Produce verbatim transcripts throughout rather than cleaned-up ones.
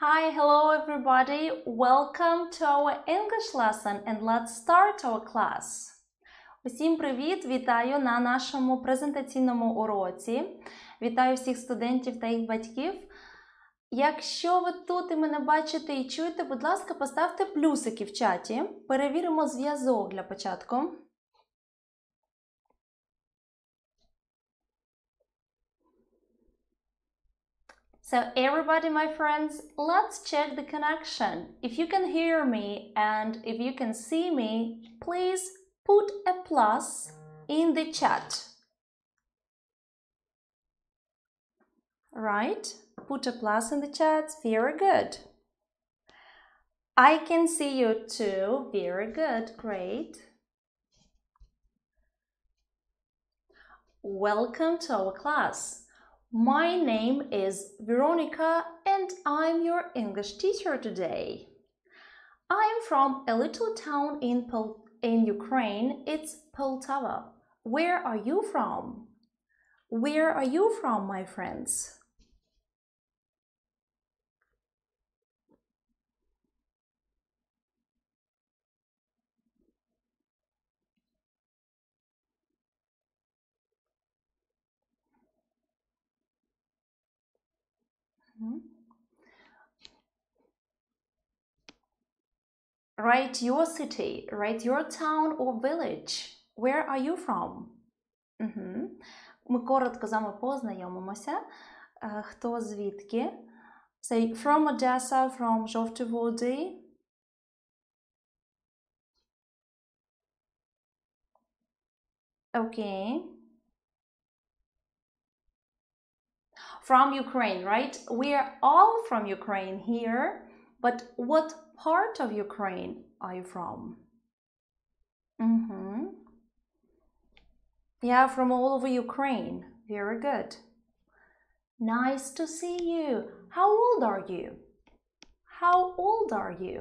Hi, hello everybody, welcome to our English lesson and let's start our class. Усім привіт, вітаю на нашому презентаційному уроці. Вітаю всіх студентів та їх батьків. Якщо ви тут і мене бачите і чуєте, будь ласка, поставте плюсики в чаті. Перевіримо зв'язок для початку. So everybody, my friends, let's check the connection. If you can hear me and if you can see me, please put a plus in the chat. Right? Put a plus in the chat. Very good. I can see you too. Very good. Great. Welcome to our class. My name is Veronika and I'm your English teacher today. I am from a little town in Pol in Ukraine. It's Poltava. Where are you from? Where are you from, my friends? Write your city, write your town or village. Where are you from? Угу. Ми коротко з вами познайомимося. Хто звідки? Say from Odessa, from Zhovtyvody. Okay. From Ukraine, right? We are all from Ukraine here, but what part of Ukraine are you from? Mm-hmm. Yeah, from all over Ukraine. Very good. Nice to see you. How old are you? How old are you?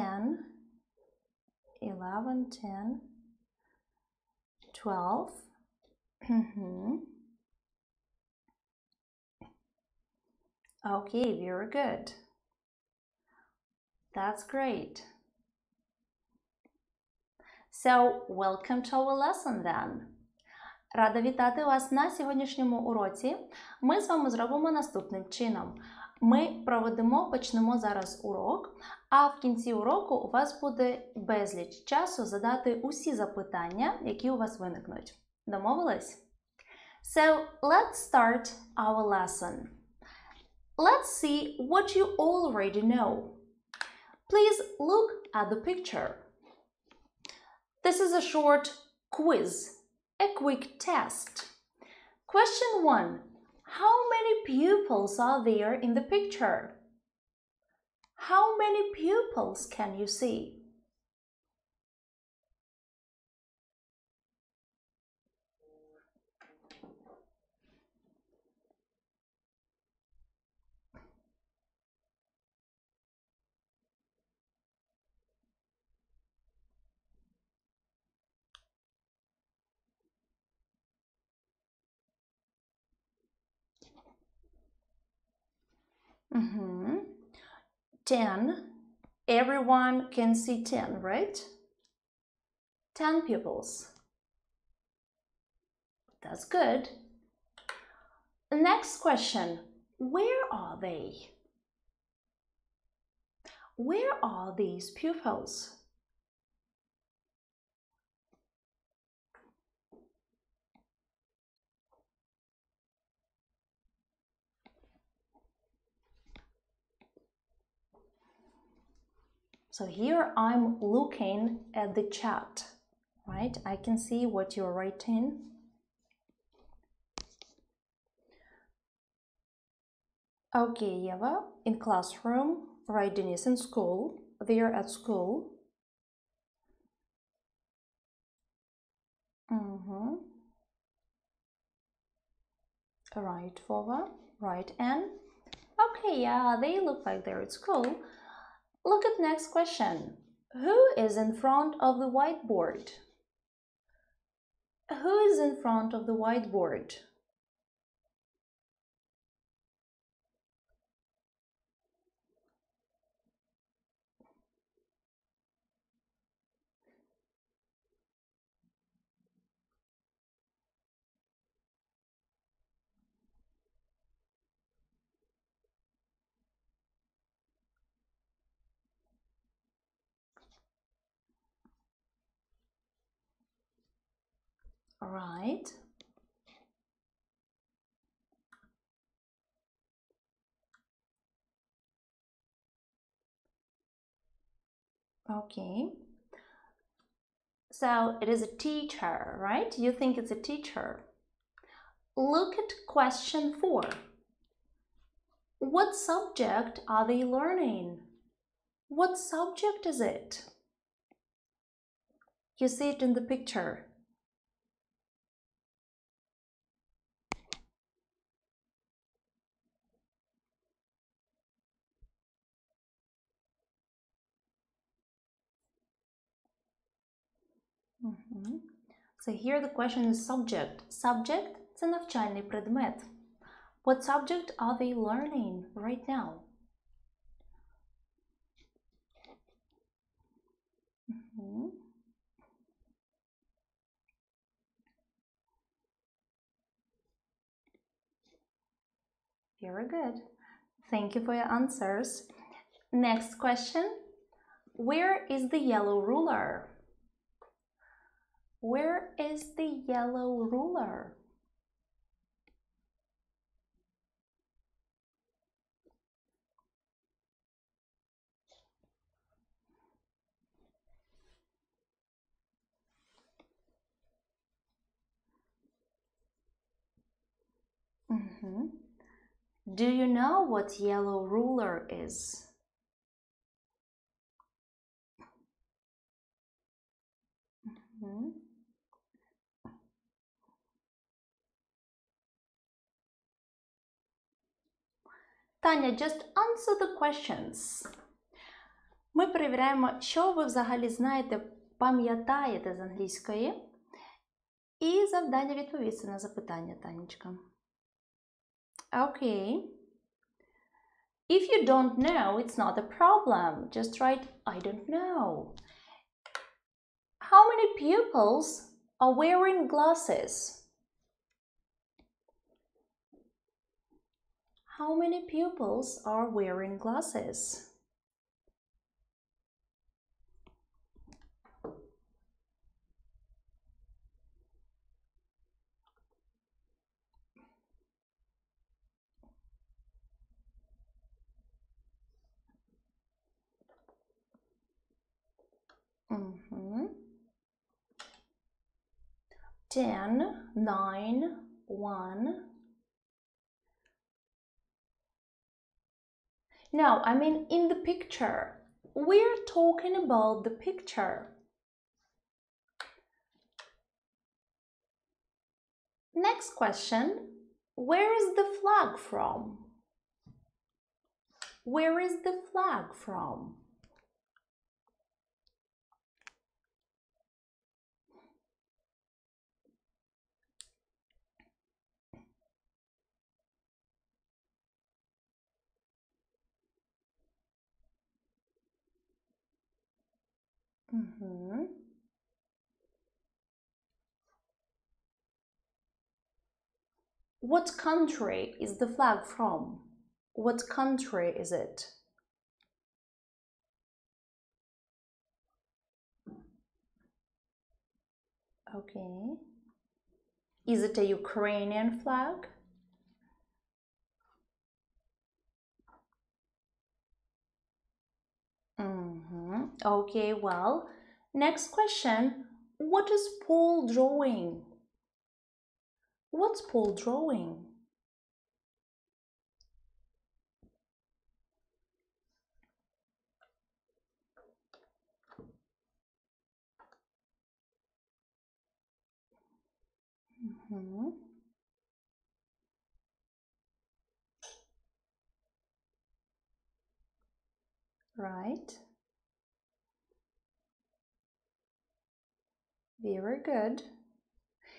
ten, eleven, ten, twelve. Okay, very good. That's great. So, welcome to our lesson then. Рада вітати вас на сьогоднішньому уроці. Ми з вами зробимо наступним чином. Ми проведемо, почнемо зараз урок, а в кінці уроку у вас буде безліч часу задати усі запитання, які у вас виникнуть. Домовились? So, let's start our lesson. Let's see what you already know. Please look at the picture. This is a short quiz, a quick test. Question one. How many pupils are there in the picture? How many pupils can you see? Mm-hmm. ten. Everyone can see ten, right? ten pupils. That's good. Next question. Where are they? Where are these pupils? So here I'm looking at the chat, right? I can see what you're writing. Okay, Eva, in classroom, right, Denise in school, they are at school. Mm-hmm. Right, Vova, right, Anne. Okay, yeah, they look like they're at school. Look at next question. Who is in front of the whiteboard? Who is in front of the whiteboard? All right. Okay. So it is a teacher, right? You think it's a teacher. Look at question four. What subject are they learning? What subject is it? You see it in the picture. Mm-hmm. So here the question is subject. Subject – це навчальний предмет. What subject are they learning right now? Mm-hmm. Very good. Thank you for your answers. Next question. Where is the yellow ruler? Where is the yellow ruler? Mm-hmm. Do you know what yellow ruler is? Mm-hmm. Таня, just answer the questions. Ми перевіряємо, що ви взагалі знаєте, пам'ятаєте з англійської. І завдання відповісти на запитання, Танечка. Okay. If you don't know, it's not a problem. Just write, I don't know. How many pupils are wearing glasses? How many pupils are wearing glasses? Mm-hmm. Ten, nine, one. No, I mean in the picture. We're talking about the picture. Next question. Where is the flag from? Where is the flag from? Mm-hmm. What country is the flag from? What country is it? Okay. Is it a Ukrainian flag? Mm-hmm. Okay, well, next question. What is Paul drawing? What's Paul drawing? Mm-hmm. Right. Very good.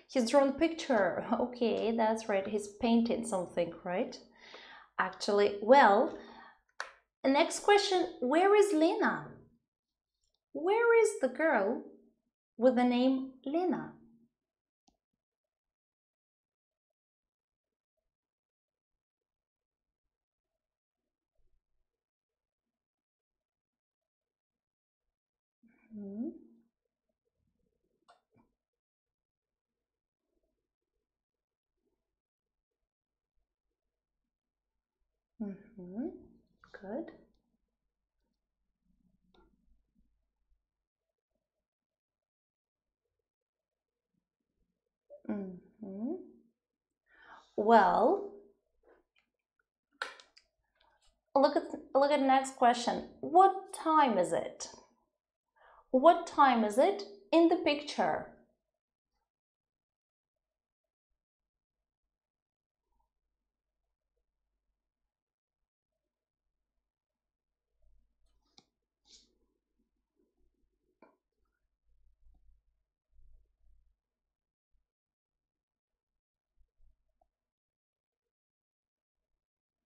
He's drawn a picture. Okay, that's right. He's painting something, right? Actually, well, next question. Where is Lena? Where is the girl with the name Lena? Mm-hmm. Mm-hmm. Good. Mm-hmm. Well, look at look at the next question. What time is it? What time is it in the picture?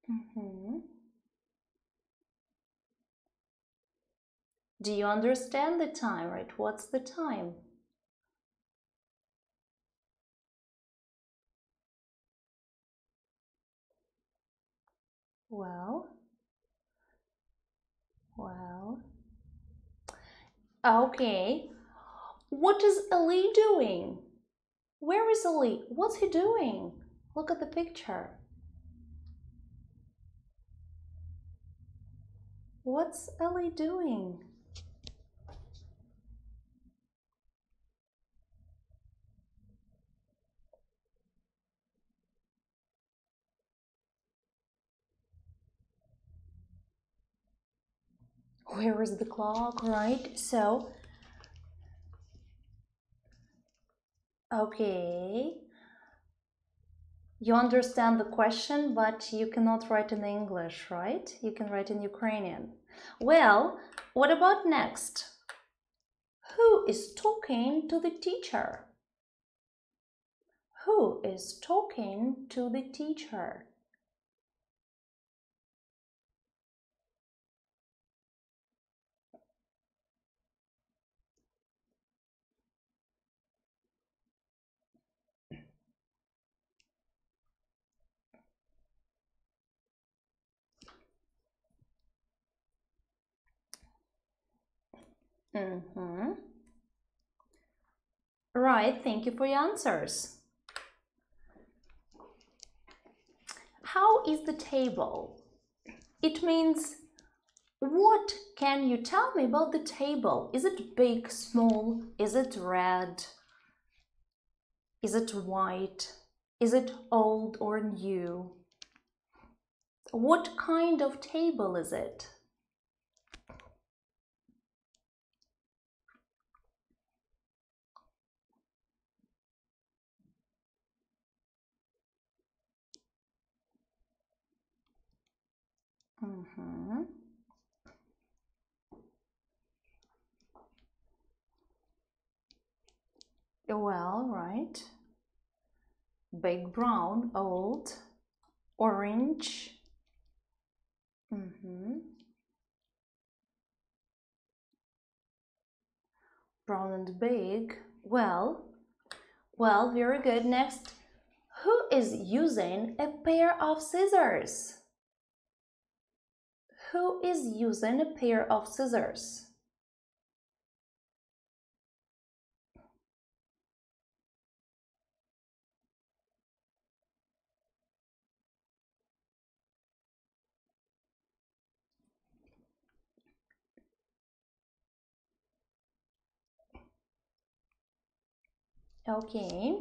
Mm-hmm. Do you understand the time, right? What's the time? Well, well, okay. What is Ali doing? Where is Ali? What's he doing? Look at the picture. What's Ali doing? Where is the clock, right? So, okay. You understand the question, but you cannot write in English, right? You can write in Ukrainian. Well, what about next? Who is talking to the teacher? Who is talking to the teacher? Mm-hmm. Right, thank you for your answers. How is the table? It means, what can you tell me about the table? Is it big, small? Is it red? Is it white? Is it old or new? What kind of table is it? Mm-hmm. Well, right. Big, brown, old, orange. Mm-hmm. Brown and big. Well, well, very good. Next, who is using a pair of scissors? Who is using a pair of scissors? Okay.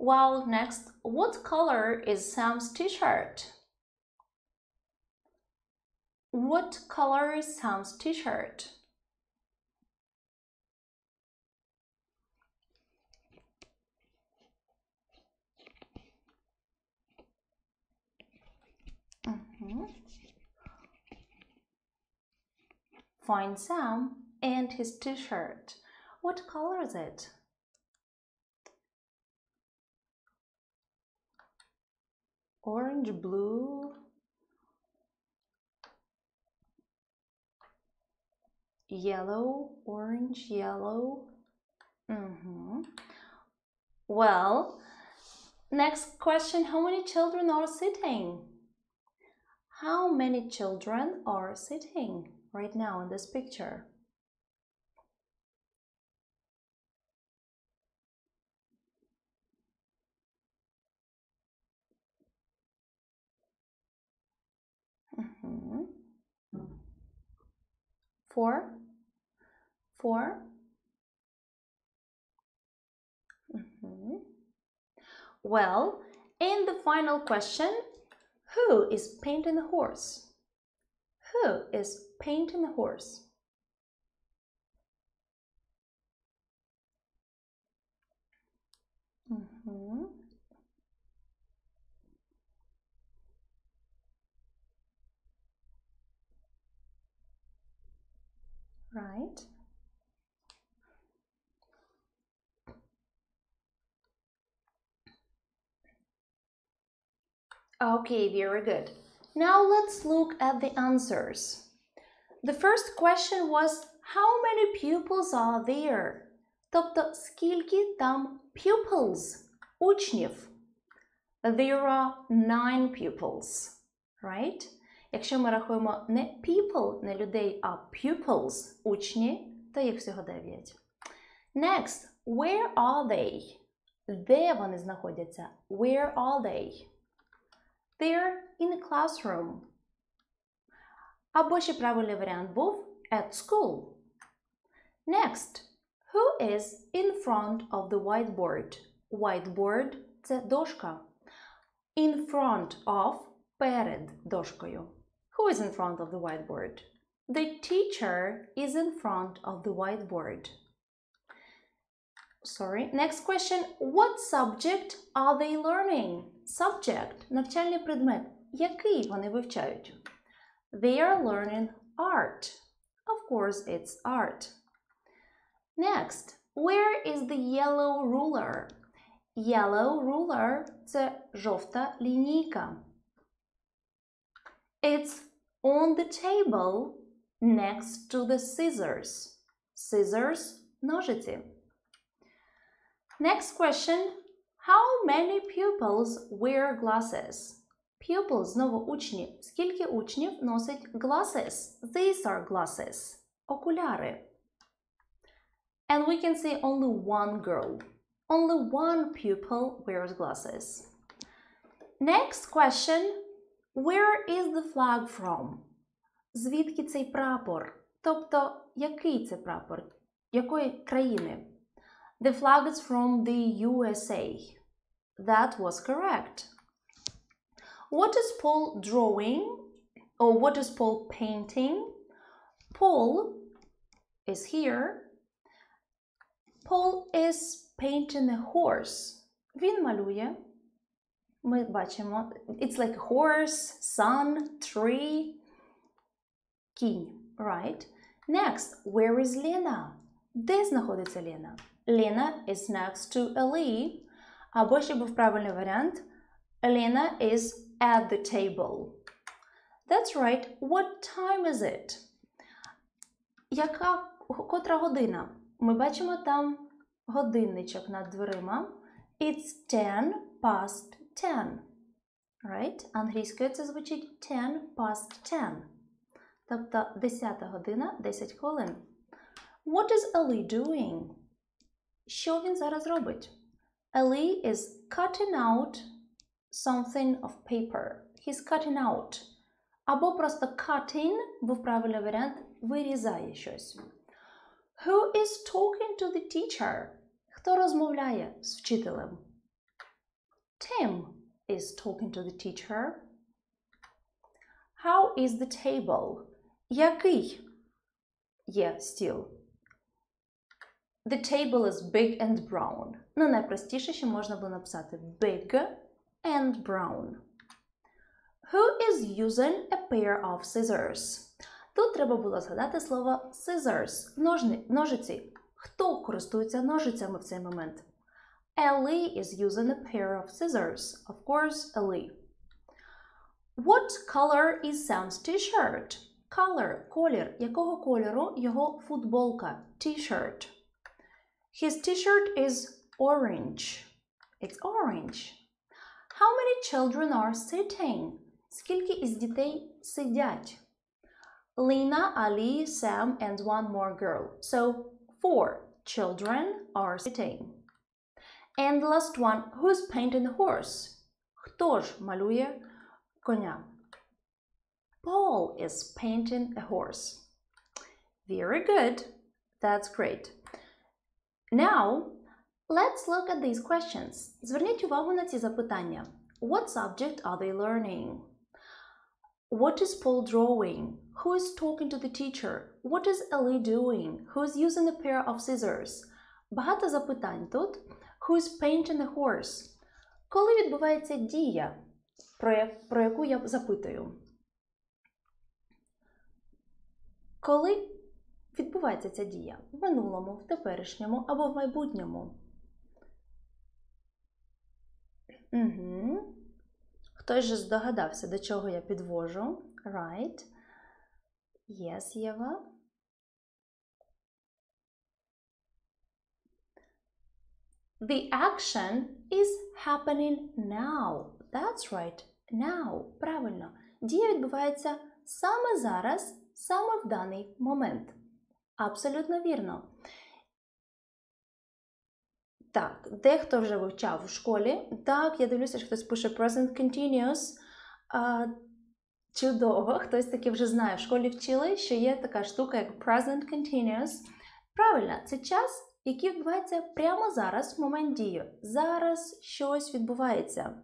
Well, next, what color is Sam's t-shirt? What color is Sam's t-shirt? Mm-hmm. Find Sam and his t-shirt. What color is it? Orange, blue, yellow, orange, yellow. Mm-hmm. Well, next question, how many children are sitting? How many children are sitting right now in this picture? Mm-hmm. Four? Four? Mm-hmm. Well, in the final question, who is painting the horse? Who is painting the horse? Mm-hmm. Right. Okay, very good. Now let's look at the answers. The first question was, how many pupils are there? Тобто, скільки там pupils, учнів? There are nine pupils, right? Якщо ми рахуємо не people, не людей, а pupils, учні, то їх всього дев'ять. Next, where are they? Де вони знаходяться? Where are they? They're in the classroom. Або ще правильний варіант був at school. Next, who is in front of the whiteboard? Whiteboard – це дошка. In front of – перед дошкою. Who is in front of the whiteboard? The teacher is in front of the whiteboard. Sorry. Next question. What subject are they learning? Subject – навчальний предмет. Який вони вивчають? They are learning art. Of course, it's art. Next. Where is the yellow ruler? Yellow ruler – це жовта лінійка. It's on the table next to the scissors. Scissors – ножиці. Next question. How many pupils wear glasses? Pupils, знову учні. Скільки учнів носить glasses? These are glasses. Окуляри. And we can see only one girl. Only one pupil wears glasses. Next question. Where is the flag from? Звідки цей прапор? Тобто, який це прапор? Якої країни? The flag is from the U S A. That was correct. What is Paul drawing? Or what is Paul painting? Paul is here. Paul is painting a horse. Він малює. Ми бачимо. It's like horse, sun, tree, кінь. Right? Next, where is Lena? Де знаходиться Лена? Lena is next to Ali. Або ще був правильний варіант. Lena is at the table. That's right. What time is it? Яка, котра година? Ми бачимо там годинничок над дверима. It's ten past ten. Right? Англійською це звучить ten past ten. Тобто десята година, десять хвилин. What is Ali doing? Що він зараз робить? Ali is cutting out something of paper. He's cutting out. Або просто cutting, був правильний варіант, вирізає щось. Who is talking to the teacher? Хто розмовляє з вчителем? Tim is talking to the teacher. How is the table? Який є стіл? The table is big and brown. Ну, найпростіше, що можна було написати. Big and brown. Who is using a pair of scissors? Тут треба було згадати слово scissors, ножни, ножиці. Хто користується ножицями в цей момент? Ali is using a pair of scissors. Of course, Ali. What color is Sam's t-shirt? Color – колір. Якого кольору його футболка? T-shirt. His t-shirt is orange. It's orange. How many children are sitting? Скільки із дітей сидять? Lena, Ali, Sam and one more girl. So, four children are sitting. And last one, who's painting the horse? Хто ж малює коня? Paul is painting a horse. Very good. That's great. Now, let's look at these questions. Зверніть увагу на ці запитання. What subject are they learning? What is Paul drawing? Who is talking to the teacher? What is Ali doing? Who is using a pair of scissors? Багато запитань тут. Who is painting a horse? Коли відбувається дія, про яку я запитую? Коли відбувається ця дія? В минулому, в теперішньому або в майбутньому? Угу. Хтось же здогадався, до чого я підвожу. Right. Yes, Єва. The action is happening now. That's right. Now. Правильно. Дія відбувається саме зараз, саме в даний момент. Абсолютно вірно. Так, дехто вже вивчав у школі. Так, я дивлюся, що хтось пише Present continuous. А, чудово, хтось таки вже знає. В школі вчили, що є така штука, як Present continuous. Правильно, це час, який відбувається прямо зараз, в момент дії. Зараз щось відбувається.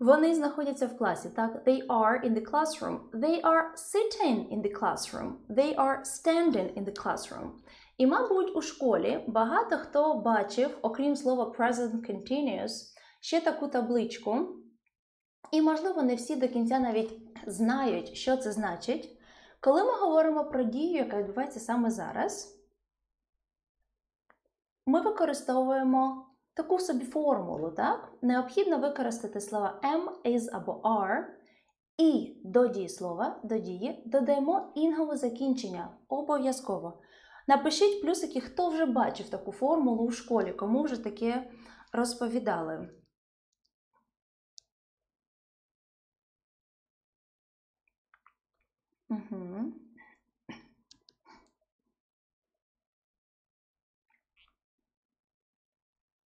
Вони знаходяться в класі, так? They are in the classroom. They are sitting in the classroom. They are standing in the classroom. І, мабуть, у школі багато хто бачив, окрім слова present continuous, ще таку табличку. І, можливо, не всі до кінця навіть знають, що це значить. Коли ми говоримо про дію, яка відбувається саме зараз, ми використовуємо таку собі формулу, так? Необхідно використати слова am, is або are. І до дієслова, до дії, додаємо інгове закінчення. Обов'язково. Напишіть плюсики, хто вже бачив таку формулу у школі, кому вже таке розповідали. Угу.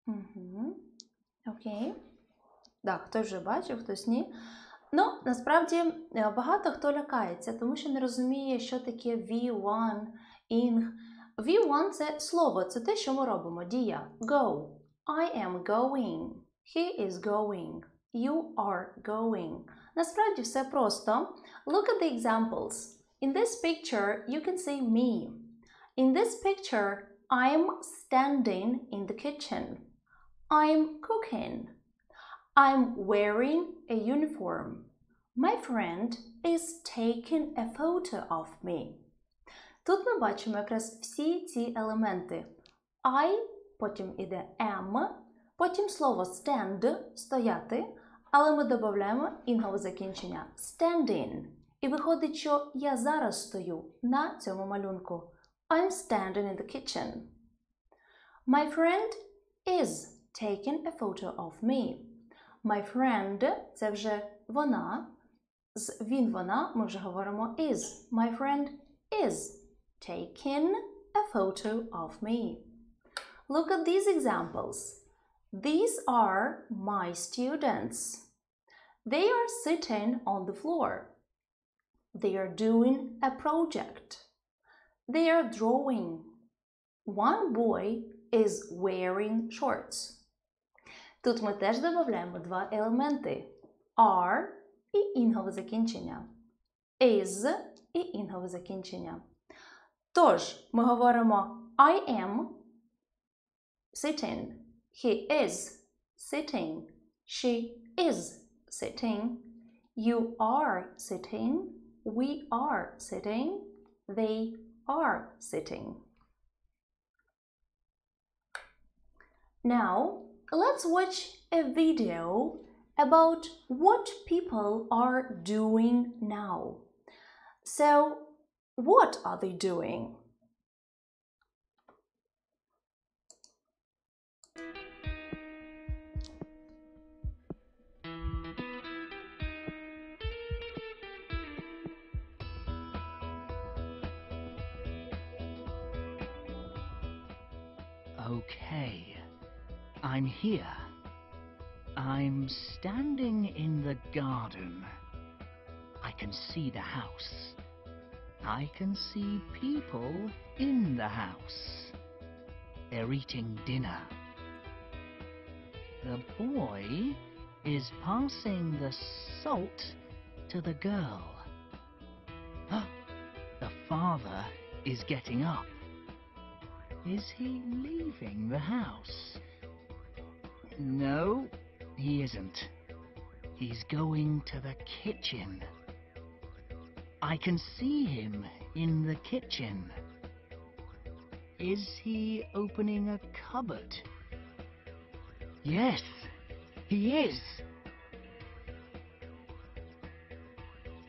Угу. Окей. Так, хтось вже бачив, хтось ні. Ну, насправді, багато хто лякається, тому що не розуміє, що таке ві один, ing. ві один – це слово, це те, що ми робимо. Дія. Go. I am going. He is going. You are going. Насправді, все просто. Look at the examples. In this picture, you can see me. In this picture, I'm standing in the kitchen. I'm cooking. I'm wearing a uniform. My friend is taking a photo of me. Тут ми бачимо якраз всі ці елементи. I, потім іде am, потім слово stand, стояти, але ми додаємо інгове закінчення standing. І виходить, що я зараз стою на цьому малюнку. I'm standing in the kitchen. My friend is taking a photo of me. My friend – це вже вона, з він, вона, ми вже говоримо is. My friend is taking a photo of me. Look at these examples. These are my students. They are sitting on the floor. They are doing a project. They are drawing. One boy is wearing shorts. Тут ми теж додаємо два елементи. Are і інгове закінчення. Is і інгове закінчення. Тож, ми говоримо I am sitting, he is sitting, she is sitting, you are sitting, we are sitting, they are sitting. Now, let's watch a video about what people are doing now. So, what are they doing? Okay, I'm here. I'm standing in the garden. I can see the house. I can see people in the house. They're eating dinner. The boy is passing the salt to the girl. The father is getting up. Is he leaving the house? No, he isn't. He's going to the kitchen. I can see him in the kitchen. Is he opening a cupboard? Yes, he is.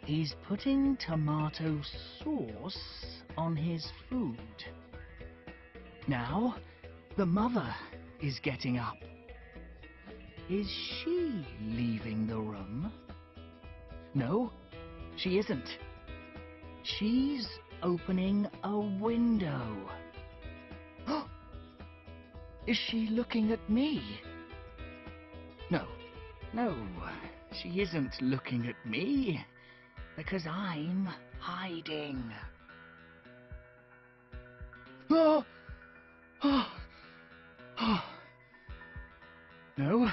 He's putting tomato sauce on his food. Now, the mother is getting up. Is she leaving the room? No, she isn't. She's opening a window. Is she looking at me? No, no, she isn't looking at me, because I'm hiding. Oh! Oh, oh. No,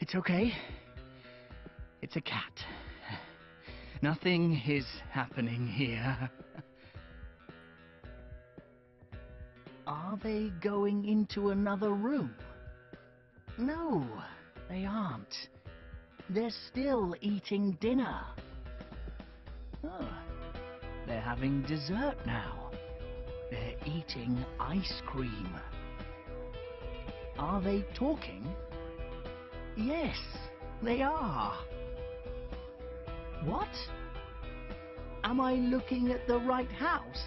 it's okay. It's a cat. Nothing is happening here. Are they going into another room? No, they aren't. They're still eating dinner. Oh, they're having dessert now. They're eating ice cream. Are they talking? Yes, they are. What? Am I looking at the right house?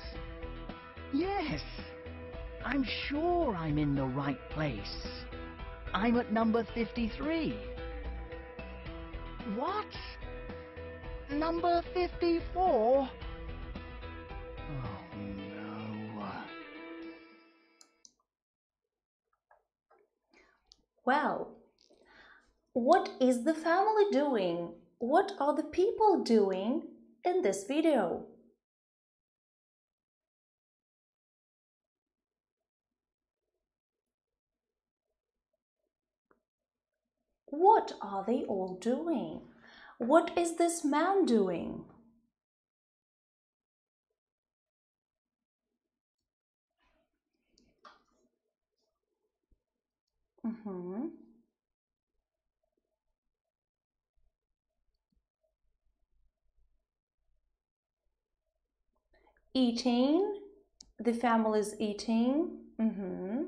Yes, I'm sure I'm in the right place. I'm at number fifty-three. What? Number fifty-four? Well, what is the family doing? What are the people doing in this video? What are they all doing? What is this man doing? Mm-hmm. Eating, the family is eating. Mm-hmm.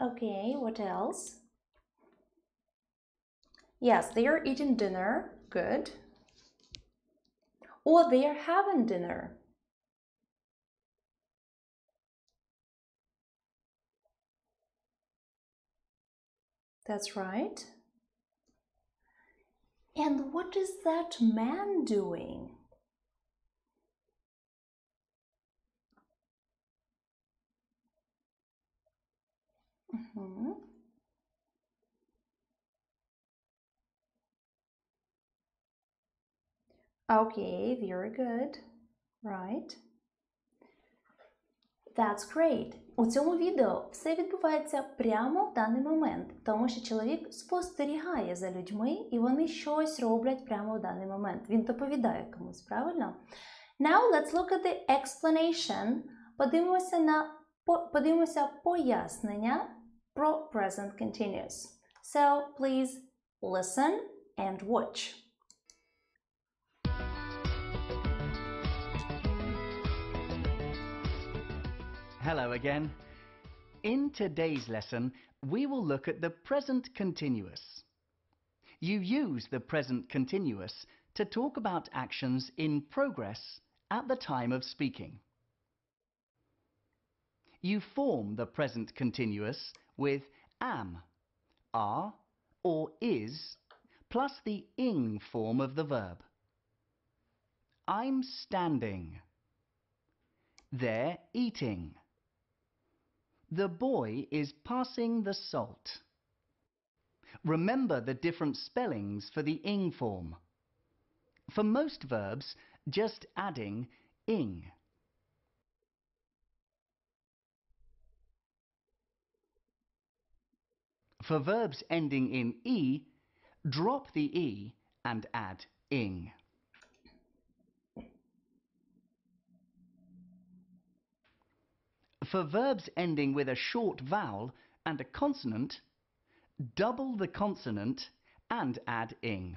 Okay, what else? Yes, they are eating dinner. Good. Or they are having dinner. That's right. And what is that man doing? Mm-hmm. Okay, very good. Right. That's great. У цьому відео все відбувається прямо в даний момент, тому що чоловік спостерігає за людьми і вони щось роблять прямо в даний момент. Він доповідає комусь, правильно? Now let's look at the explanation. Подивимося на подивимося пояснення про present continuous. So, please listen and watch. Hello again. In today's lesson, we will look at the present continuous. You use the present continuous to talk about actions in progress at the time of speaking. You form the present continuous with am, are, or is, plus the ing form of the verb. I'm standing. They're eating. The boy is passing the salt. Remember the different spellings for the ing form. For most verbs, just adding ing. For verbs ending in e, drop the e and add ing. For verbs ending with a short vowel and a consonant, double the consonant and add ing.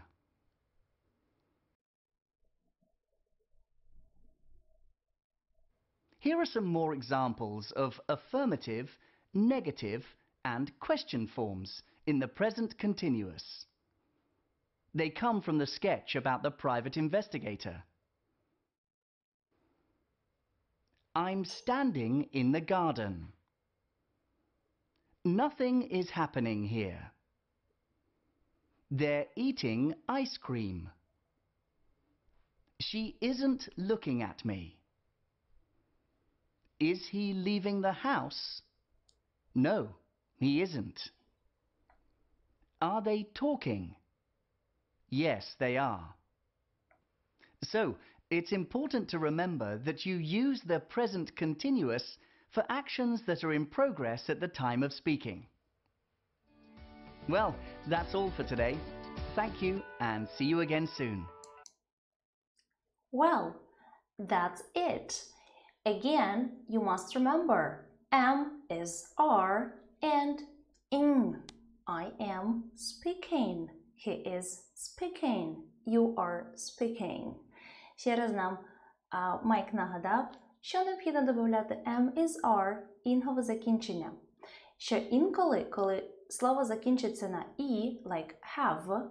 Here are some more examples of affirmative, negative and question forms in the present continuous. They come from the sketch about the private investigator. I'm standing in the garden. Nothing is happening here. They're eating ice cream. She isn't looking at me. Is he leaving the house? No, he isn't. Are they talking? Yes, they are. So, it's important to remember that you use the present continuous for actions that are in progress at the time of speaking. Well, that's all for today. Thank you and see you again soon. Well, that's it. Again, you must remember am is are and ing. I am speaking. He is speaking. You are speaking. Ще раз нам а, Майк нагадав, що необхідно додати am, is, are, інгове закінчення. Що інколи, коли слово закінчиться на і, like have,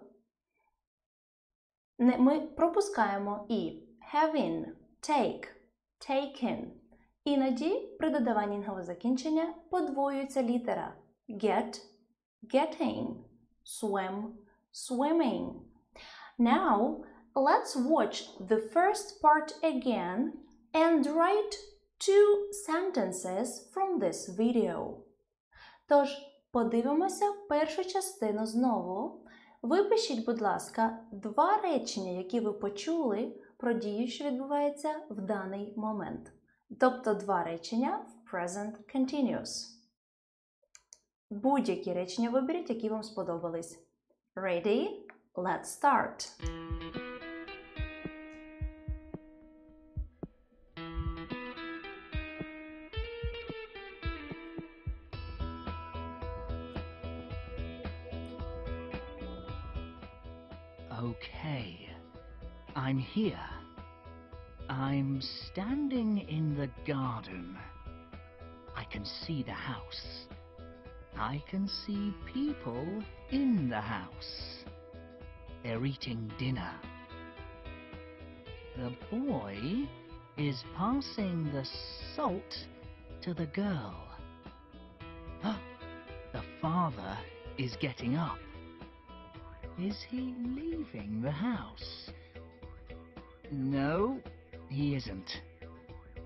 не, ми пропускаємо і. Having, take, taken. Іноді при додаванні інгове закінчення подвоюється літера. Get, getting, swim, swimming. Now, let's watch the first part again and write two sentences from this video. Тож, подивимося першу частину знову. Випишіть, будь ласка, два речення, які ви почули про дію, що відбувається в даний момент. Тобто два речення в present continuous. Будь-які речення виберіть, які вам сподобались. Ready? Let's start! Okay, I'm here. I'm standing in the garden. I can see the house. I can see people in the house. They're eating dinner. The boy is passing the salt to the girl. The father is getting up. Is he leaving the house? No, he isn't.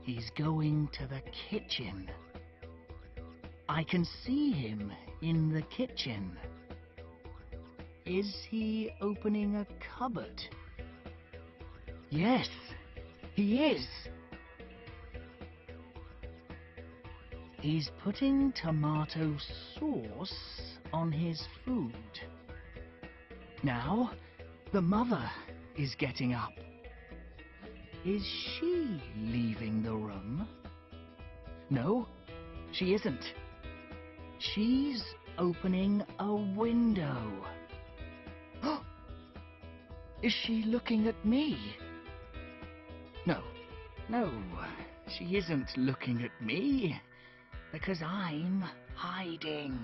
He's going to the kitchen. I can see him in the kitchen. Is he opening a cupboard? Yes, he is. He's putting tomato sauce on his food. Now, the mother is getting up. Is she leaving the room? No, she isn't. She's opening a window. Is she looking at me? No, no, she isn't looking at me. because I'm hiding.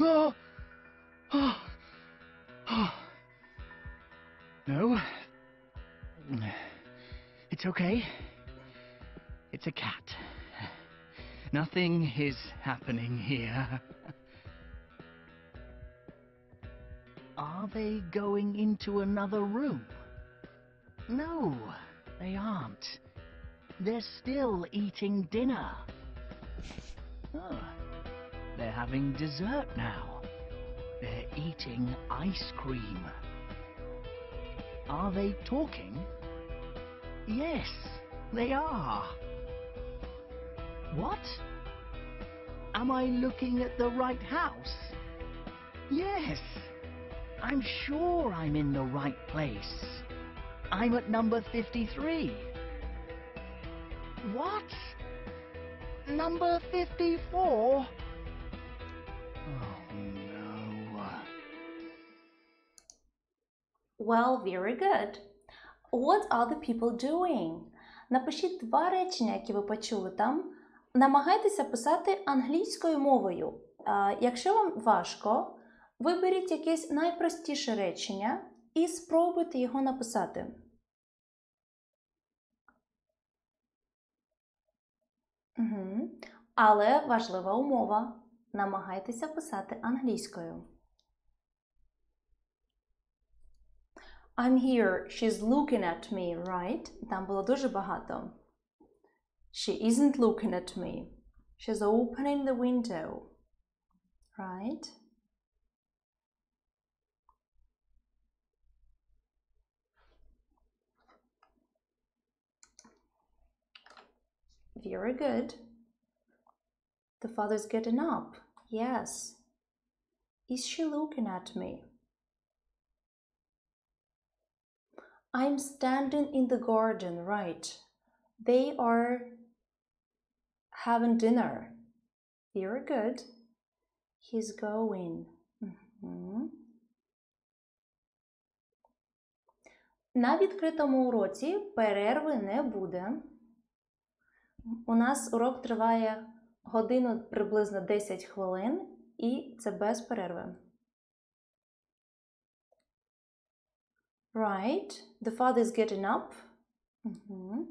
Oh! Oh! Oh! No. It's okay. It's a cat. Nothing is happening here. Are they going into another room? No, they aren't. They're still eating dinner. Oh, they're having dessert now. They're eating ice cream. Are they talking? Yes, they are. What? Am I looking at the right house? Yes, I'm sure I'm in the right place. I'm at number fifty-three. What? Number fifty-four? Oh, no. Well, very good. What are the people doing? Напишіть два речення, які ви почули там. Намагайтеся писати англійською мовою. Якщо вам важко, виберіть якесь найпростіше речення і спробуйте його написати. Угу. Але важлива умова. Намагайтеся писати англійською. I'm here. She's looking at me, right? Там було дуже багато. She isn't looking at me. She's opening the window, right? Very good. The father's getting up. Yes. Is she looking at me? I'm standing in the garden, right? They are having dinner. Very good. He's going. Mm-hmm. На відкритому уроці перерви не буде. У нас урок триває годину приблизно десять хвилин, і це без перерви. Right, the father is getting up. Mm-hmm.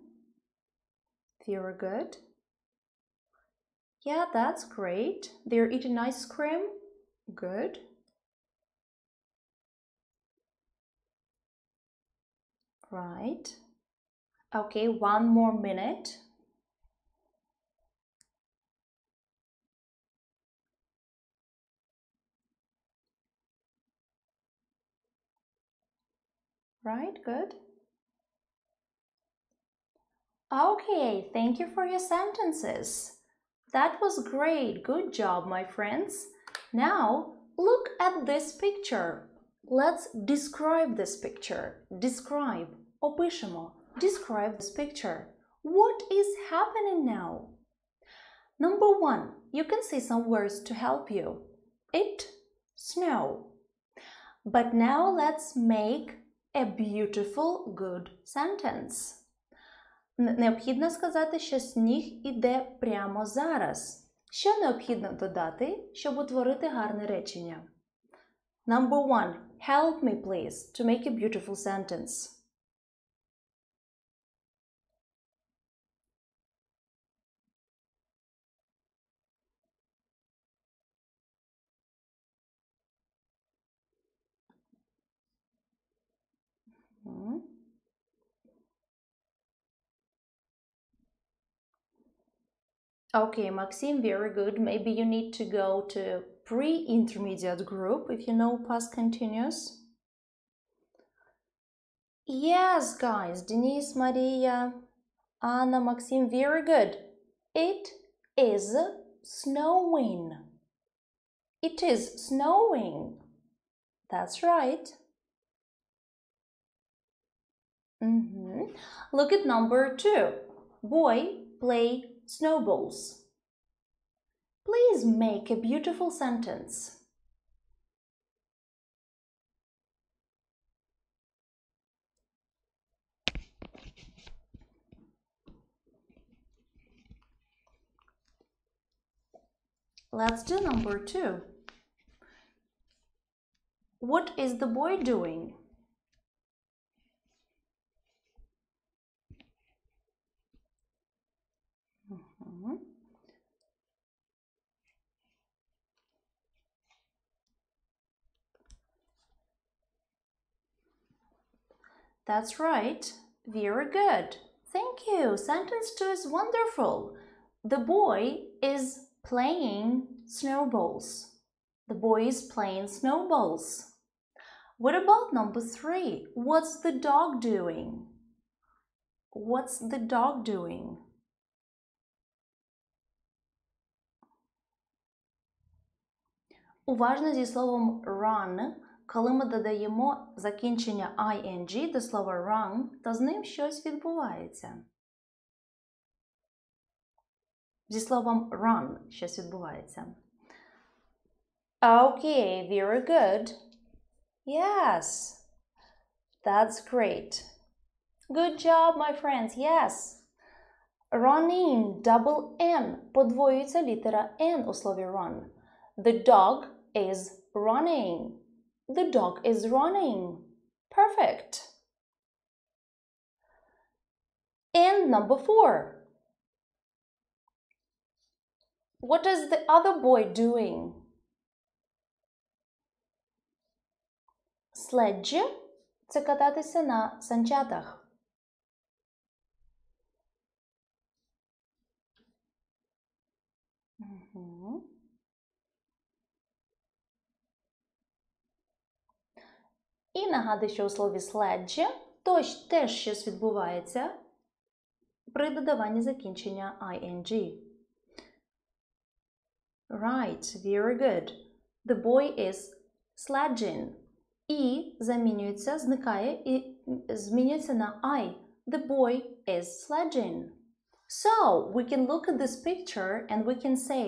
Very good. Yeah, that's great. They're eating ice cream. Good. Right. Okay, one more minute. Right, good. Okay, thank you for your sentences. That was great. Good job, my friends. Now, look at this picture. Let's describe this picture. Describe. Опишемо. Describe this picture. What is happening now? Number one, you can see some words to help you. It, snow. But now let's make a beautiful, good sentence. Необхідно сказати, що сніг іде прямо зараз. Що необхідно додати, щоб утворити гарне речення? Number one. Help me, please, to make a beautiful sentence. Okay, Maxim, very good. Maybe you need to go to pre-intermediate group, if you know past continuous. Yes, guys, Denise, Maria, Anna, Maxim, very good. It is snowing. It is snowing. That's right. Mm-hmm. Look at number two. Boy, play snowballs. Please make a beautiful sentence. Let's do number two. What is the boy doing? Mm-hmm. That's right. Very good. Thank you. Sentence two is wonderful. The boy is playing snowballs. The boy is playing snowballs. What about number three? What's the dog doing? What's the dog doing? Уважно зі словом run, коли ми додаємо закінчення ай ен джі до слова run, то з ним щось відбувається. Зі словом run щось відбувається. Okay, very good. Yes, that's great. Good job, my friends, yes. Running, double N, подвоюється літера N у слові run. The dog is running. The dog is running. Perfect. And number four. What is the other boy doing? Sledge – це кататися на санчатах. Mm-hmm. І нагадую, що у слові sledge теж щось відбувається при додаванні закінчення ай ен джі. Right, very good. The boy is sledging. І замінюється, зникає і змінюється на I. The boy is sledging. So, we can look at this picture and we can say,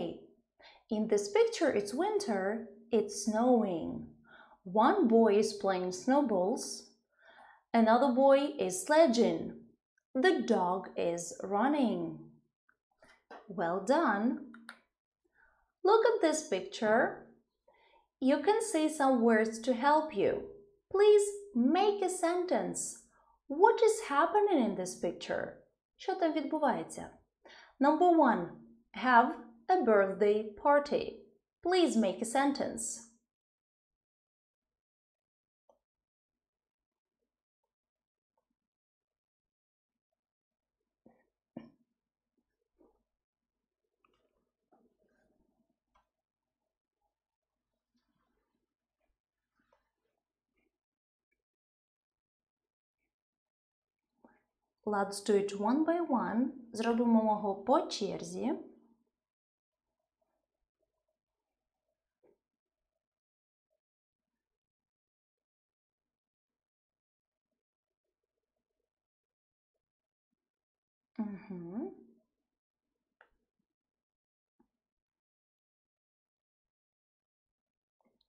in this picture it's winter, it's snowing. One boy is playing snowballs, another boy is sledging, the dog is running. Well done! Look at this picture. You can say some words to help you. Please make a sentence. What is happening in this picture? Що там відбувається? Number one. Have a birthday party. Please make a sentence. Let's do it one by one. Зробимо його по черзі. Угу.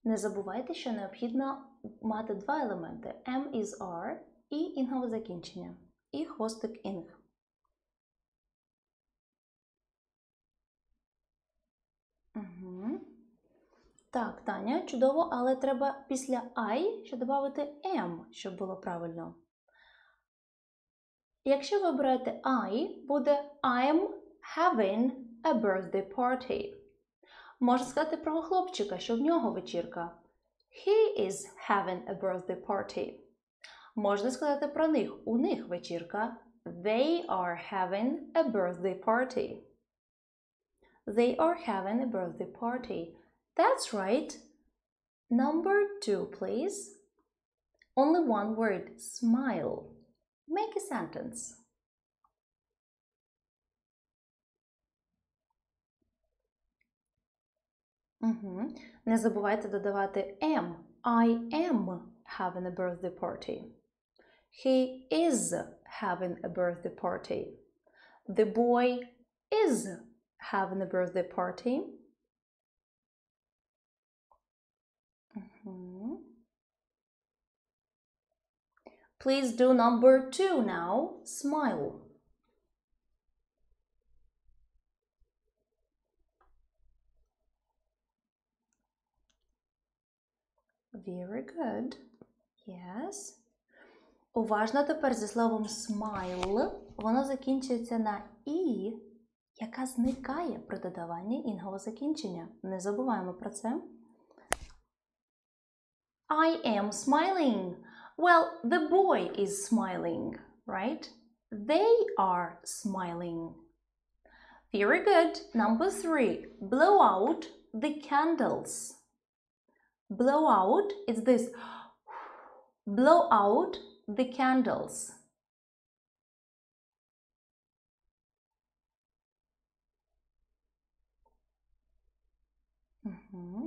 Не забувайте, що необхідно мати два елементи: M is R і інгове закінчення. І хвостик інг. Угу. Так, Таня, чудово, але треба після I ще додати M, щоб було правильно. Якщо ви берете I, буде I'm having a birthday party. Можна сказати про хлопчика, що в нього вечірка. He is having a birthday party. Можна сказати про них. У них вечірка. They are having a birthday party. They are having a birthday party. That's right. Number two, please. Only one word. Smile. Make a sentence. Угу. Не забувайте додавати am. I am having a birthday party. He is having a birthday party. The boy is having a birthday party. Mm-hmm. Please do number two now. Smile. Very good. Yes. Уважно тепер зі словом smile. Воно закінчується на і, яка зникає при додаванні інгового закінчення. Не забуваємо про це. I am smiling. Well, the boy is smiling, right? They are smiling. Very good. Number three. Blow out the candles. Blow out is this. Blow out the candles. Mm-hmm.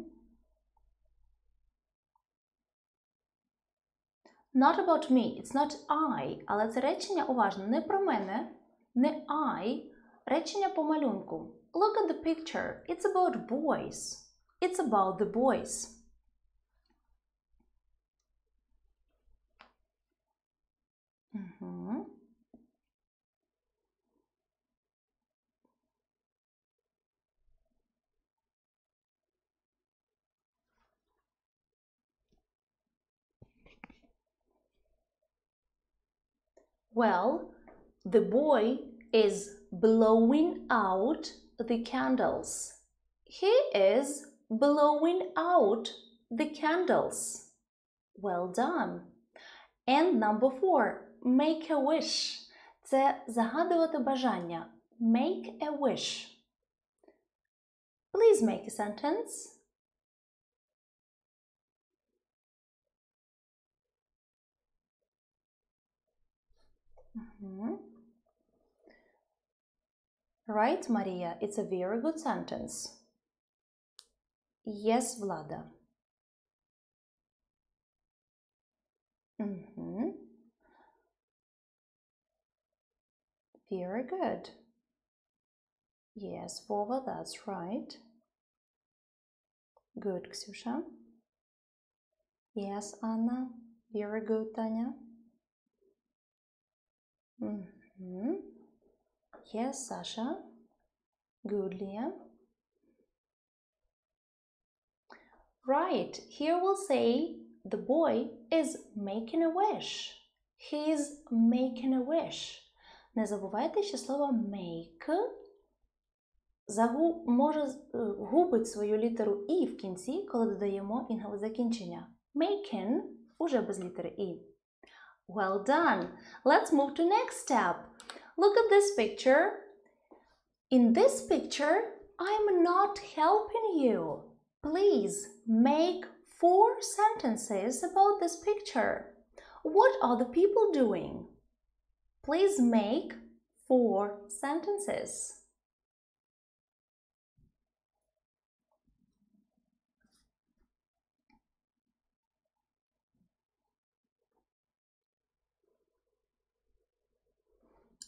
Not about me. It's not I. Але це речення, уважно, не про мене, не I. Речення по малюнку. Look at the picture. It's about boys. It's about the boys. Mm-hmm. Well, the boy is blowing out the candles. He is blowing out the candles. Well done. And number four. Make a wish. Це загадувати бажання. Make a wish. Please make a sentence. Mm-hmm. Right, Maria? It's a very good sentence. Yes, Vlada. Mm-hmm. Very good. Yes, Vova, that's right. Good, Ksyusha. Yes, Anna. Very good, Tanya. Mm-hmm. Yes, Sasha. Good, Liam. Right, here we'll say the boy is making a wish. He's making a wish. Не забувайте, що слово make загу... може губить свою літеру і в кінці, коли додаємо інгове закінчення. Making уже без літери і. Well done! Let's move to next step. Look at this picture. In this picture, I'm not helping you. Please make four sentences about this picture. What are the people doing? Please make four sentences.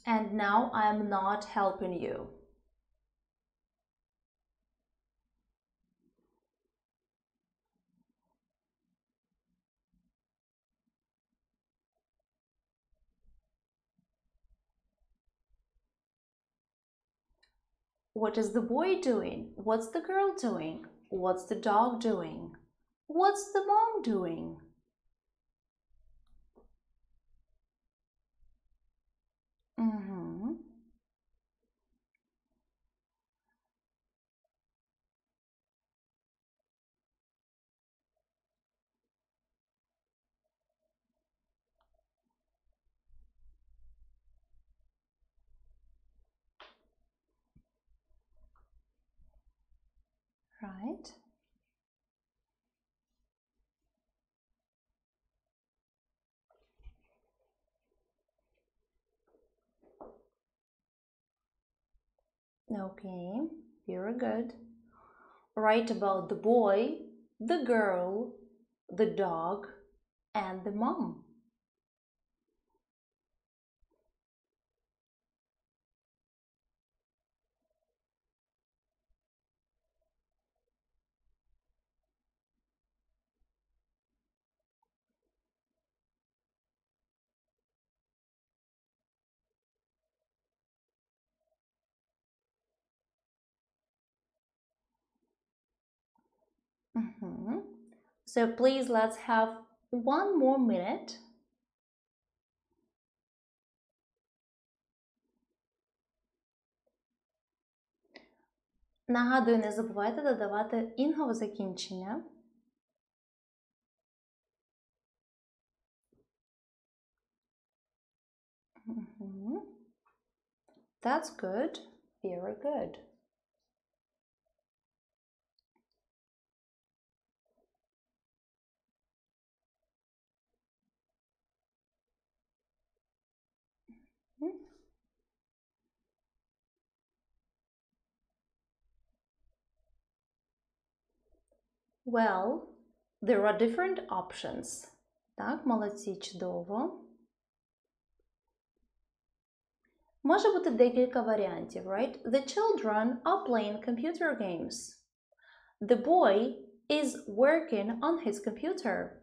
And now I am not helping you. What is the boy doing? What's the girl doing? What's the dog doing? What's the mom doing? Mm-hmm. Right. Okay, very good. Write about the boy, the girl, the dog, and the mom. So please, let's have one more minute. Нагадую, не забувайте додавати інгове закінчення. Mm-hmm. That's good. Very good. Well, there are different options. Так, молодці, чудово. Може бути декілька варіантів, right? The children are playing computer games. The boy is working on his computer.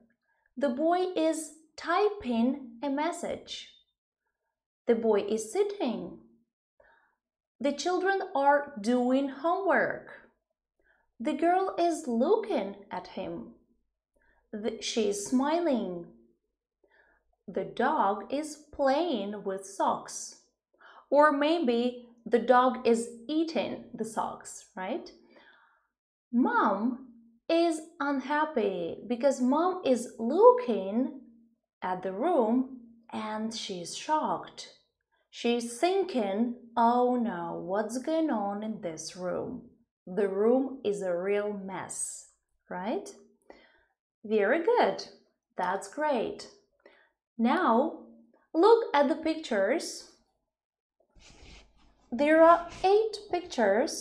The boy is typing a message. The boy is sitting. The children are doing homework. The girl is looking at him. The, she is smiling. The dog is playing with socks. Or maybe the dog is eating the socks, right? Mom is unhappy because mom is looking at the room and she is shocked. She's thinking, oh no, what's going on in this room? The room is a real mess, right? Very good. That's great. Now, look at the pictures. There are eight pictures.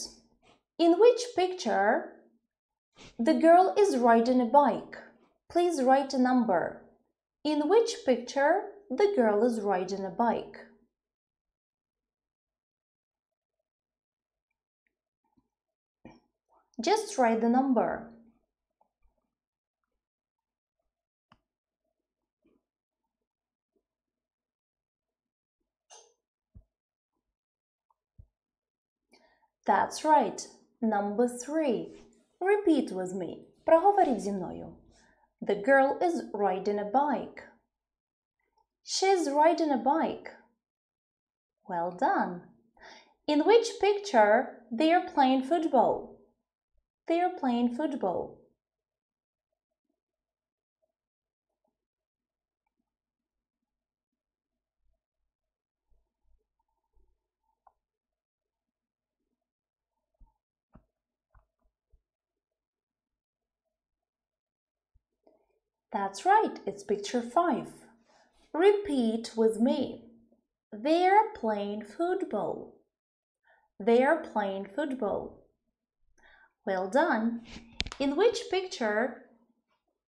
In which picture the girl is riding a bike? Please write a number. In which picture the girl is riding a bike? Just write the number. That's right. Number three. Repeat with me. Проговоріть зі мною. The girl is riding a bike. She's riding a bike. Well done. In which picture they are playing football? They are playing football. That's right, it's picture five. Repeat with me. They are playing football. They are playing football. Well done. In which picture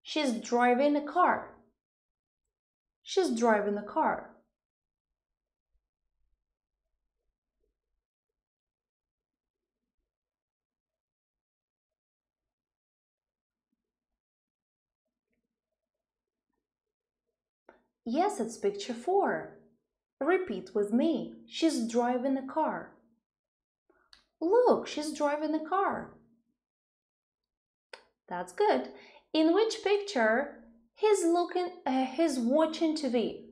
she's driving a car? She's driving a car. Yes, it's picture four. Repeat with me. She's driving a car. Look, she's driving a car. That's good. In which picture he's looking, uh, he's watching T V?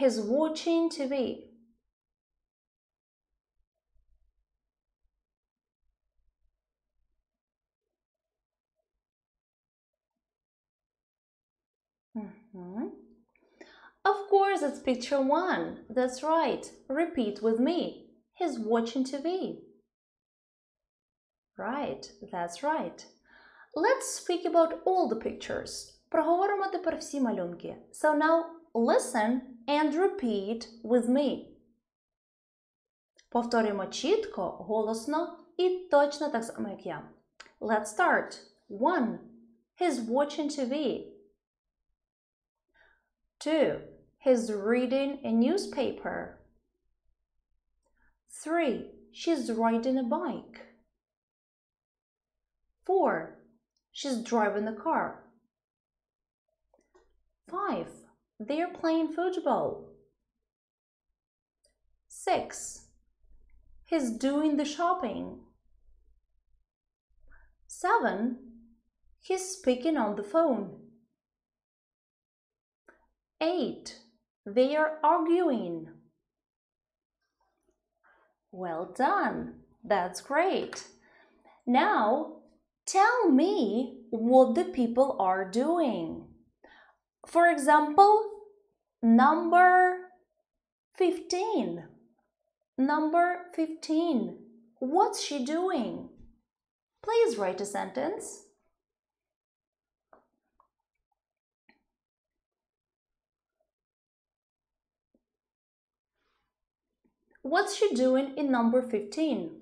He's watching T V. Mm-hmm. Of course, it's picture one. That's right. Repeat with me. He's watching T V. Right. That's right. Let's speak about all the pictures. Проговоримо тепер всі малюнки. So now listen and repeat with me. Повторюємо чітко, голосно і точно так само, як я. Let's start. One. He's watching T V. Two. He's reading a newspaper. Three. She's riding a bike. Four. She's driving the car. Five. They're playing football. Six. He's doing the shopping. Seven. He's speaking on the phone. Eight. They are arguing. Well done. That's great. Now, tell me what the people are doing. For example, number fifteen. Number fifteen. What's she doing? Please write a sentence. What's she doing in number fifteen?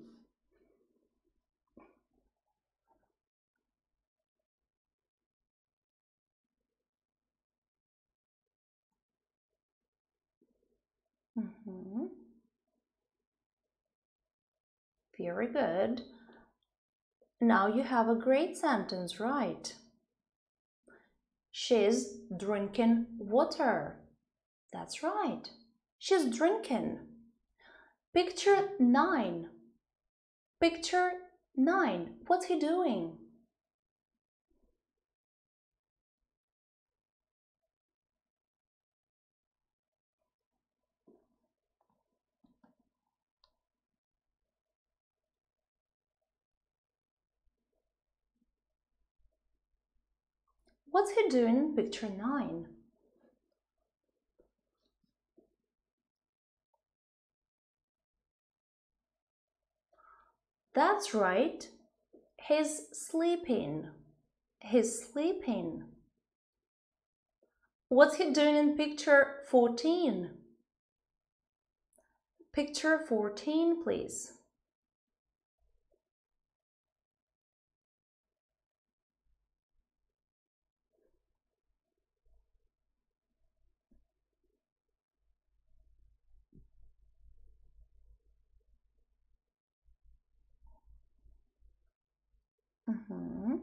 Mm-hmm. Very good. Now you have a great sentence, right? She's drinking water. That's right. She's drinking. Picture nine. Picture nine. What's he doing? What's he doing in picture nine? That's right. He's sleeping. He's sleeping. What's he doing in picture fourteen? Picture fourteen, please. Mm-hmm.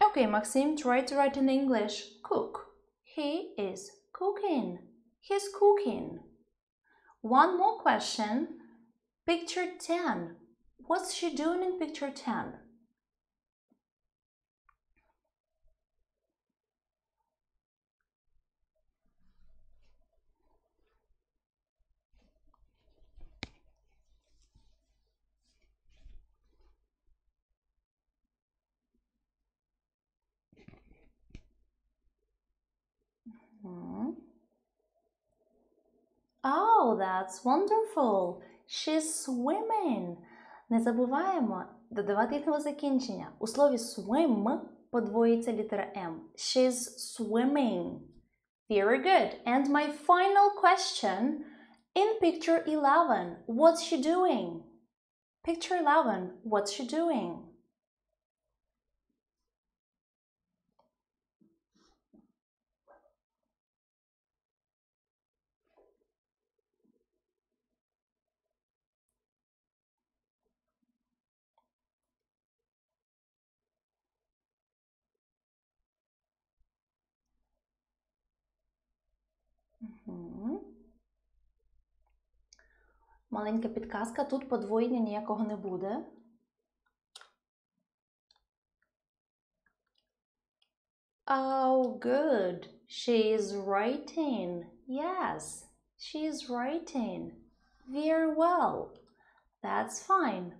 Okay, Maxim, try to write in English. Cook. He is cooking. He's cooking. One more question. Picture ten. What's she doing in picture ten? Oh, that's wonderful! She's swimming! Не забуваємо додавати їхнього закінчення. У слові swim подвоїться літера M. She's swimming. Very good. And my final question. In picture eleven, what's she doing? Picture eleven, what's she doing? Маленька підказка, тут подвоєння ніякого не буде. Oh, good. She is writing. Yes, she is writing. Very well. That's fine.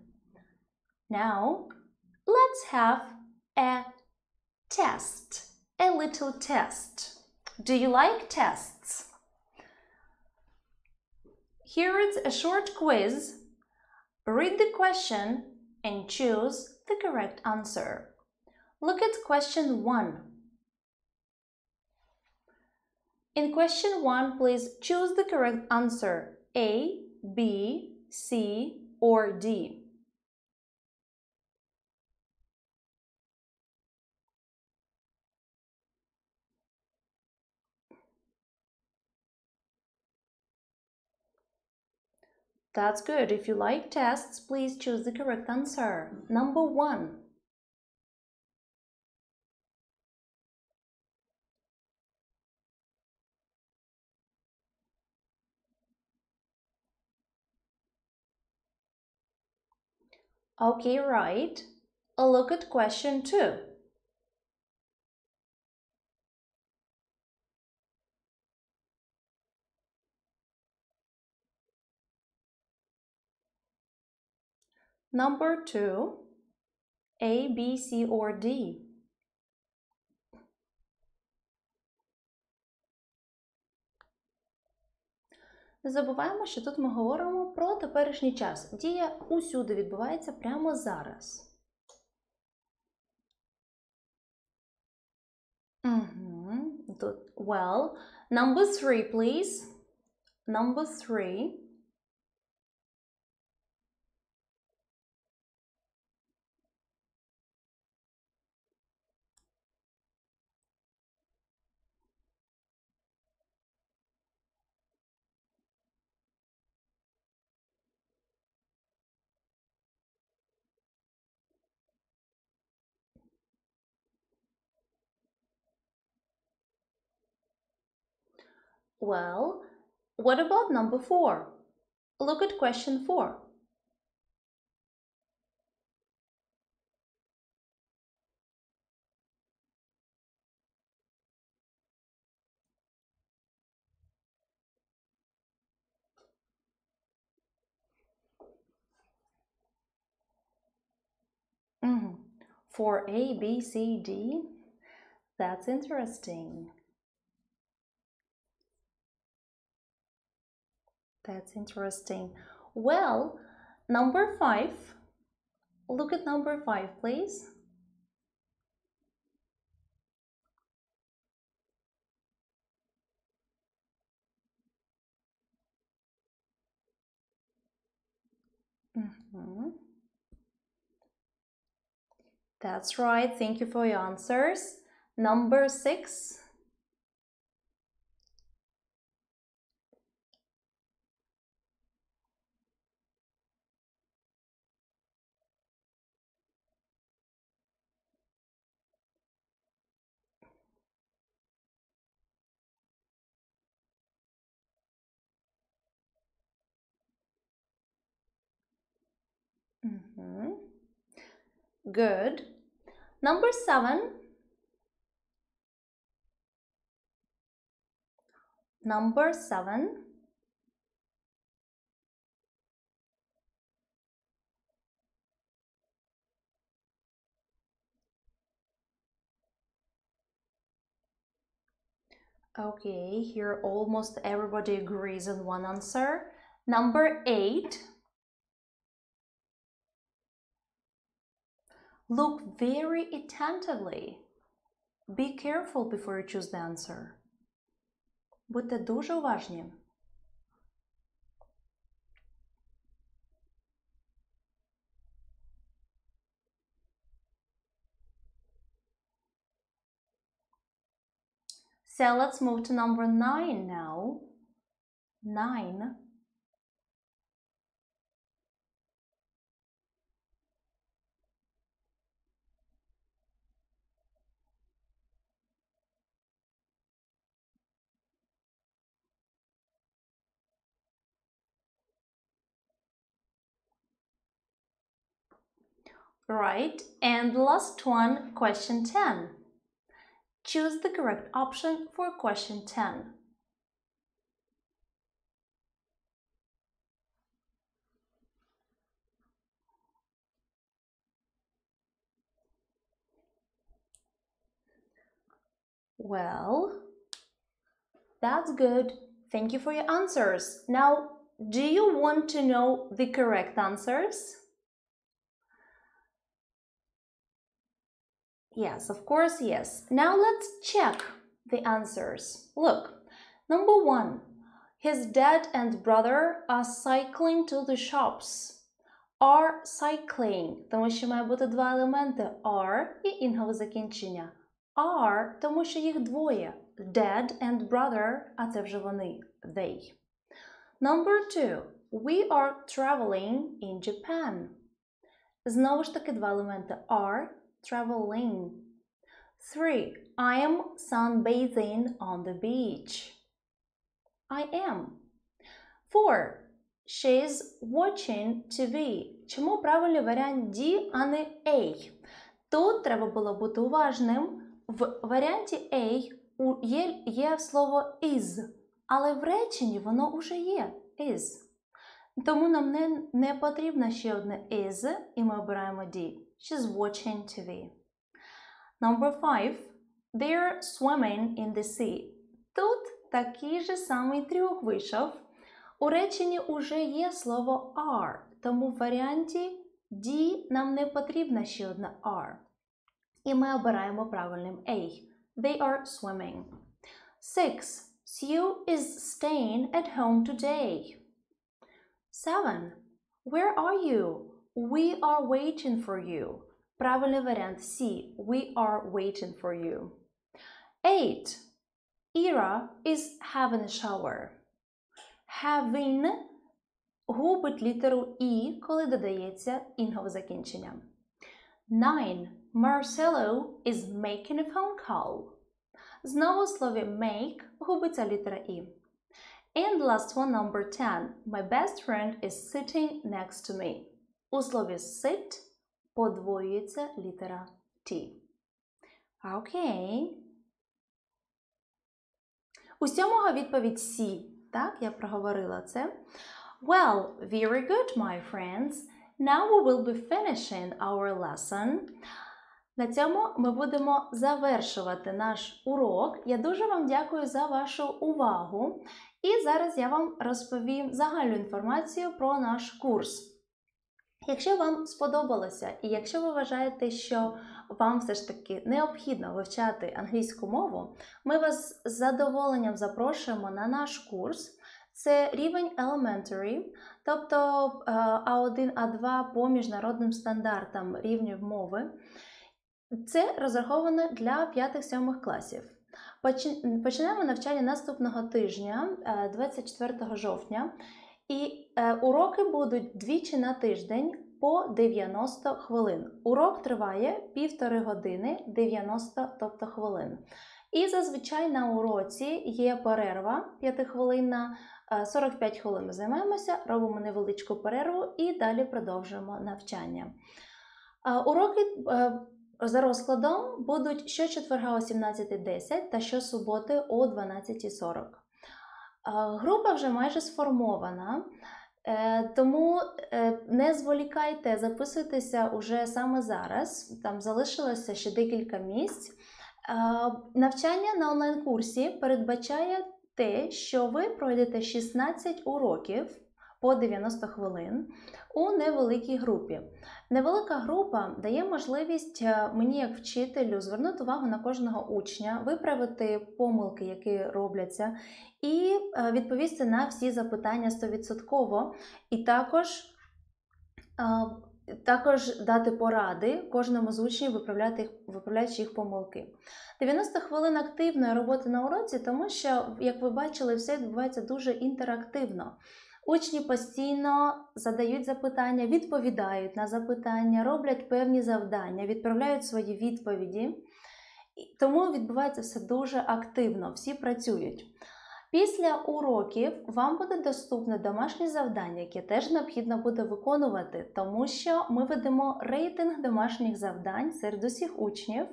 Now, let's have a test. A little test. Do you like tests? Here is a short quiz. Read the question and choose the correct answer. Look at question one. In question one, please choose the correct answer A, B, C, or D. That's good. If you like tests, please choose the correct answer. Number one. Okay, right. A look at question two. Number two, A, B, C, or D. Не забуваємо, що тут ми говоримо про теперішній час. Дія усюди відбувається прямо зараз. Угу. Тут well. Number three, please. Number three. Well, what about number four? Look at question four. Mm-hmm. For A, B, C, D. That's interesting. That's interesting. Well, number five. Look at number five, please. Mm-hmm. That's right. Thank you for your answers. Number six. Mm-hmm. Good. Number seven. Number seven. Okay, here almost everybody agrees on one answer. Number eight. Look very attentively. Be careful before you choose the answer. Будьте дуже уважні. So let's move to number nine now. Nine. Right, and last one, question ten. Choose the correct option for question ten. Well, that's good. Thank you for your answers. Now, do you want to know the correct answers? Yes, of course, yes. Now let's check the answers. Look, number one, his dad and brother are cycling to the shops. Are cycling, тому що має бути два елементи are і інгове закінчення. Are, тому що їх двоє. Dad and brother, а це вже вони, they. Number two, we are traveling in Japan. Знову ж таки два елементи are traveling. Three. I am sunbathing on the beach. I am. Four. She's watching T V. Чому правильний варіант D, а не A? Тут треба було бути уважним. В варіанті A є, є слово is, але в реченні воно уже є is. Тому нам не, не потрібно ще одне is, і ми обираємо D. She's watching T V. Number five. They're swimming in the sea. Тут такий же самий трюк вийшов. У реченні уже є слово are, тому в варіанті D нам не потрібна ще одна are. І ми обираємо правильним A. They are swimming. Six. Sue is staying at home today. Seven. Where are you? We are waiting for you. Правильний варіант C. We are waiting for you. Eight. Ira is having a shower. Having губить літеру І, коли додається інгове закінчення. Nine. Marcelo is making a phone call. Знову в слові make губиться літера І. And last one, number ten. My best friend is sitting next to me. У слові sit подвоюється літера T. Окей. У сьомого відповідь C. Так, я проговорила це. Well, very good, my friends. Now we will be finishing our lesson. На цьому ми будемо завершувати наш урок. Я дуже вам дякую за вашу увагу. І зараз я вам розповім загальну інформацію про наш курс. Якщо вам сподобалося і якщо ви вважаєте, що вам все ж таки необхідно вивчати англійську мову, ми вас з задоволенням запрошуємо на наш курс. Це рівень elementary, тобто А один, А два по міжнародним стандартам рівнів мови. Це розраховано для п'ятих-сьомих класів. Починаємо навчання наступного тижня, двадцять четвертого жовтня. І е, уроки будуть двічі на тиждень по дев'яносто хвилин. Урок триває півтори години, дев'яносто, тобто хвилин. І зазвичай на уроці є перерва п'ятихвилинна, сорок п'ять хвилин ми займаємося, робимо невеличку перерву і далі продовжуємо навчання. Е, уроки е, за розкладом будуть щочетверга о сімнадцятій десять та щосуботи о дванадцятій сорок. Група вже майже сформована, тому не зволікайте, записуйтеся уже саме зараз, там залишилося ще декілька місць. Навчання на онлайн-курсі передбачає те, що ви пройдете шістнадцять уроків по дев'яносто хвилин у невеликій групі. Невелика група дає можливість мені як вчителю звернути увагу на кожного учня, виправити помилки, які робляться, і відповісти на всі запитання сто відсотків, і також, також дати поради кожному з учнів, виправляти, виправляючи їх помилки. дев'яносто хвилин активної роботи на уроці, тому що, як ви бачили, все відбувається дуже інтерактивно. Учні постійно задають запитання, відповідають на запитання, роблять певні завдання, відправляють свої відповіді. Тому відбувається все дуже активно, всі працюють. Після уроків вам буде доступне домашнє завдання, яке теж необхідно буде виконувати, тому що ми ведемо рейтинг домашніх завдань серед усіх учнів.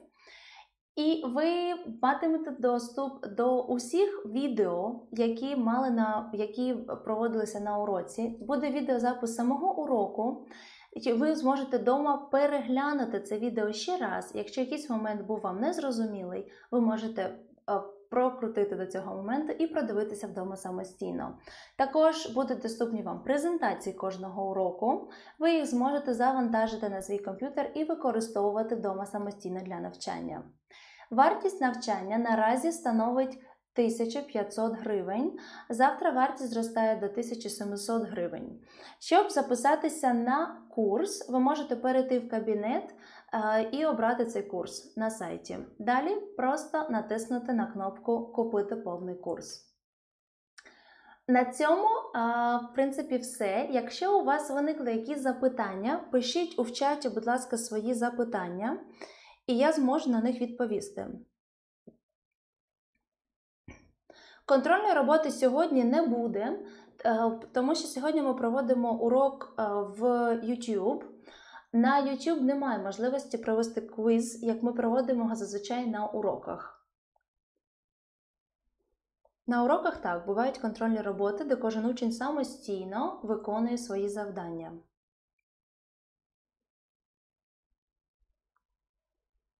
І ви матимете доступ до усіх відео, які, мали на, які проводилися на уроці. Буде відеозапис самого уроку. Ви зможете вдома переглянути це відео ще раз. Якщо якийсь момент був вам незрозумілий, ви можете прокрутити до цього моменту і продивитися вдома самостійно. Також будуть доступні вам презентації кожного уроку. Ви їх зможете завантажити на свій комп'ютер і використовувати вдома самостійно для навчання. Вартість навчання наразі становить тисячу п'ятсот гривень, завтра вартість зростає до тисячі сімсот гривень. Щоб записатися на курс, ви можете перейти в кабінет і обрати цей курс на сайті. Далі просто натиснути на кнопку «Купити повний курс». На цьому, в принципі, все. Якщо у вас виникли якісь запитання, пишіть у чаті, будь ласка, свої запитання. І я зможу на них відповісти. Контрольної роботи сьогодні не буде, тому що сьогодні ми проводимо урок в YouTube. На YouTube немає можливості провести квіз, як ми проводимо його зазвичай на уроках. На уроках, так, бувають контрольні роботи, де кожен учень самостійно виконує свої завдання.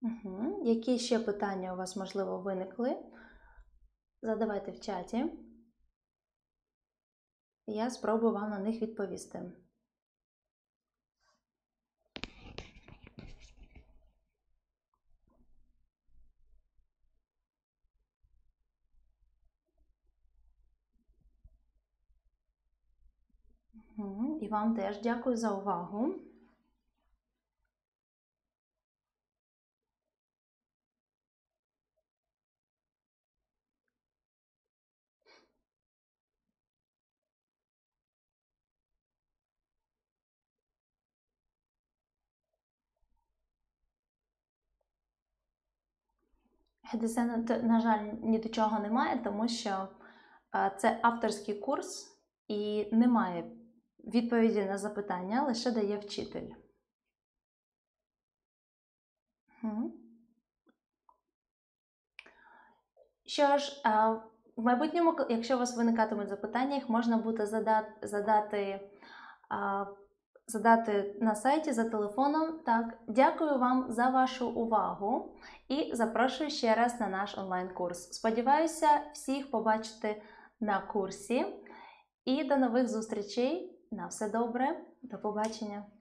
Угу. Які ще питання у вас, можливо, виникли? Задавайте в чаті. Я спробую вам на них відповісти. І вам теж дякую за увагу. Це, на жаль, ні до чого немає, тому що це авторський курс і немає відповіді на запитання, лише дає вчитель. Що ж, в майбутньому, якщо у вас виникатимуть запитання, їх можна буде задати, задати, задати на сайті за телефоном. Так, дякую вам за вашу увагу і запрошую ще раз на наш онлайн-курс. Сподіваюся, всіх побачити на курсі. І до нових зустрічей! На все добре, до побачення!